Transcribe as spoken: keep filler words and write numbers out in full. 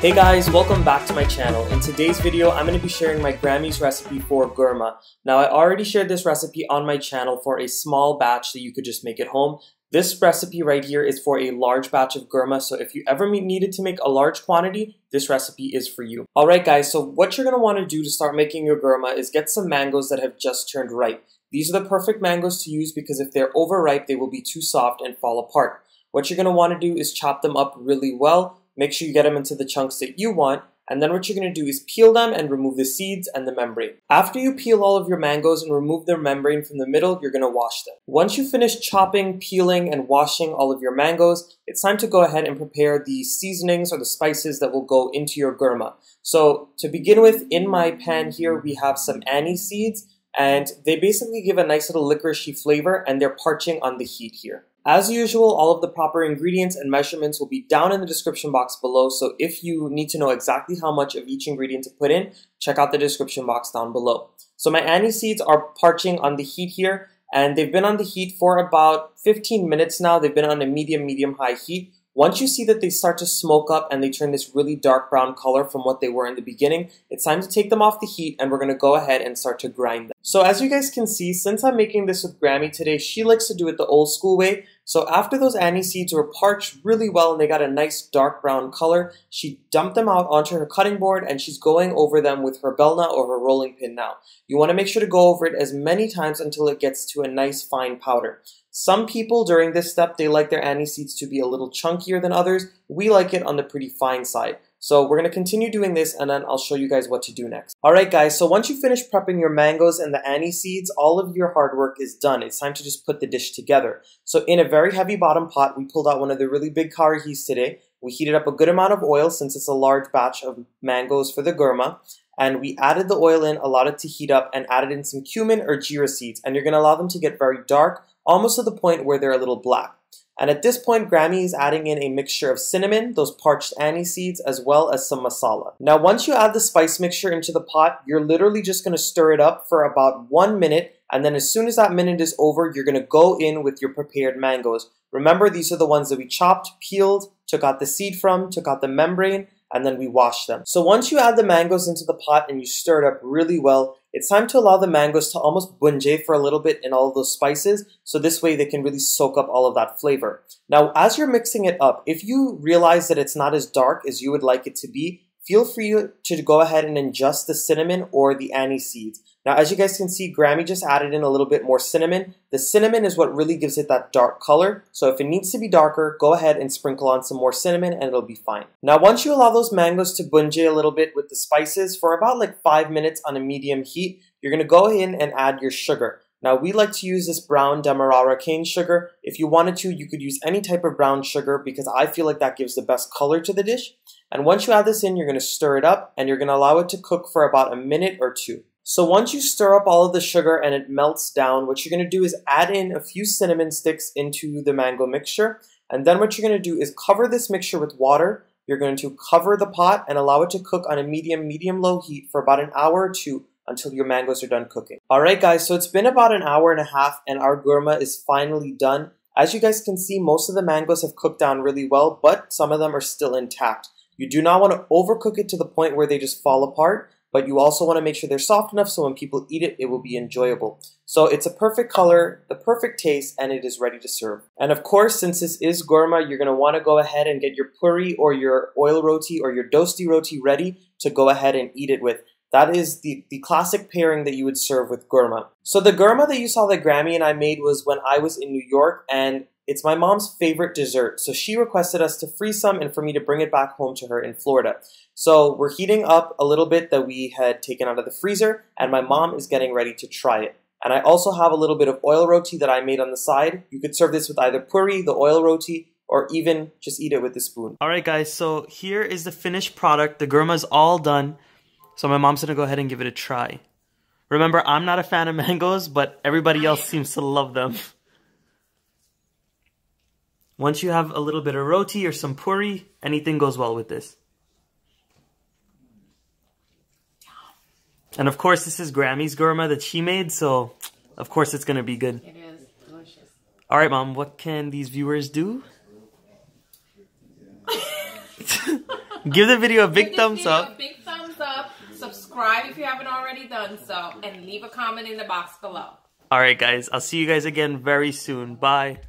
Hey guys, welcome back to my channel. In today's video, I'm going to be sharing my Grammy's recipe for gurma. Now, I already shared this recipe on my channel for a small batch that you could just make at home. This recipe right here is for a large batch of gurma, so if you ever needed to make a large quantity, this recipe is for you. Alright guys, so what you're going to want to do to start making your gurma is get some mangoes that have just turned ripe. These are the perfect mangoes to use because if they're overripe, they will be too soft and fall apart. What you're going to want to do is chop them up really well. Make sure you get them into the chunks that you want, and then what you're going to do is peel them and remove the seeds and the membrane. After you peel all of your mangoes and remove their membrane from the middle, you're going to wash them. Once you finish chopping, peeling, and washing all of your mangoes, it's time to go ahead and prepare the seasonings or the spices that will go into your gurma. So to begin with, in my pan here, we have some anise seeds, and they basically give a nice little licoricey flavor, and they're parching on the heat here. As usual, all of the proper ingredients and measurements will be down in the description box below, so if you need to know exactly how much of each ingredient to put in, check out the description box down below. So my anise seeds are parching on the heat here, and they've been on the heat for about fifteen minutes now. They've been on a medium, medium high heat. Once you see that they start to smoke up and they turn this really dark brown color from what they were in the beginning, it's time to take them off the heat and we're going to go ahead and start to grind them. So as you guys can see, since I'm making this with Grammy today, she likes to do it the old school way. So after those anise seeds were parched really well and they got a nice dark brown color, she dumped them out onto her cutting board and she's going over them with her Belna or her rolling pin now. You want to make sure to go over it as many times until it gets to a nice fine powder. Some people during this step, they like their anise seeds to be a little chunkier than others. We like it on the pretty fine side. So we're going to continue doing this and then I'll show you guys what to do next. Alright guys, so once you finish prepping your mangoes and the anise seeds, all of your hard work is done. It's time to just put the dish together. So in a very heavy bottom pot, we pulled out one of the really big karihis today. We heated up a good amount of oil since it's a large batch of mangoes for the gurma. And we added the oil in, allowed it to heat up, and added in some cumin or jira seeds. And you're going to allow them to get very dark, almost to the point where they're a little black. And at this point, Grammy is adding in a mixture of cinnamon, those parched anise seeds, as well as some masala. Now, once you add the spice mixture into the pot, you're literally just going to stir it up for about one minute. And then as soon as that minute is over, you're going to go in with your prepared mangoes. Remember, these are the ones that we chopped, peeled, took out the seed from, took out the membrane, and then we wash them. So once you add the mangoes into the pot and you stir it up really well, it's time to allow the mangoes to almost bunje for a little bit in all of those spices, so this way they can really soak up all of that flavor. Now, as you're mixing it up, if you realize that it's not as dark as you would like it to be, feel free to go ahead and adjust the cinnamon or the anise seeds. Now, as you guys can see, Grammy just added in a little bit more cinnamon. The cinnamon is what really gives it that dark color. So if it needs to be darker, go ahead and sprinkle on some more cinnamon and it'll be fine. Now, once you allow those mangoes to bunje a little bit with the spices for about like five minutes on a medium heat, you're going to go in and add your sugar. Now, we like to use this brown Demerara cane sugar. If you wanted to, you could use any type of brown sugar because I feel like that gives the best color to the dish. And once you add this in, you're going to stir it up and you're going to allow it to cook for about a minute or two. So once you stir up all of the sugar and it melts down, what you're going to do is add in a few cinnamon sticks into the mango mixture. And then what you're going to do is cover this mixture with water. You're going to cover the pot and allow it to cook on a medium, medium low heat for about an hour or two until your mangoes are done cooking. All right, guys, so it's been about an hour and a half and our gurma is finally done. As you guys can see, most of the mangoes have cooked down really well, but some of them are still intact. You do not want to overcook it to the point where they just fall apart, but you also want to make sure they're soft enough so when people eat it, it will be enjoyable. So it's a perfect color, the perfect taste, and it is ready to serve. And of course, since this is gurma, you're going to want to go ahead and get your puri or your oil roti or your dosti roti ready to go ahead and eat it with. That is the, the classic pairing that you would serve with gurma. So the gurma that you saw that Grammy and I made was when I was in New York, and it's my mom's favorite dessert. So she requested us to freeze some and for me to bring it back home to her in Florida. So we're heating up a little bit that we had taken out of the freezer, and my mom is getting ready to try it. And I also have a little bit of oil roti that I made on the side. You could serve this with either puri, the oil roti, or even just eat it with a spoon. All right, guys, so here is the finished product. The gurma is all done. So my mom's gonna go ahead and give it a try. Remember, I'm not a fan of mangoes, but everybody else seems to love them. Once you have a little bit of roti or some puri, anything goes well with this. And of course, this is Grammy's gurma that she made, so of course it's gonna be good. It is delicious. All right, Mom, what can these viewers do? Give the video a big thumbs up. Give this video a big thumbs up. Subscribe if you haven't already done so. And leave a comment in the box below. Alright guys, I'll see you guys again very soon. Bye.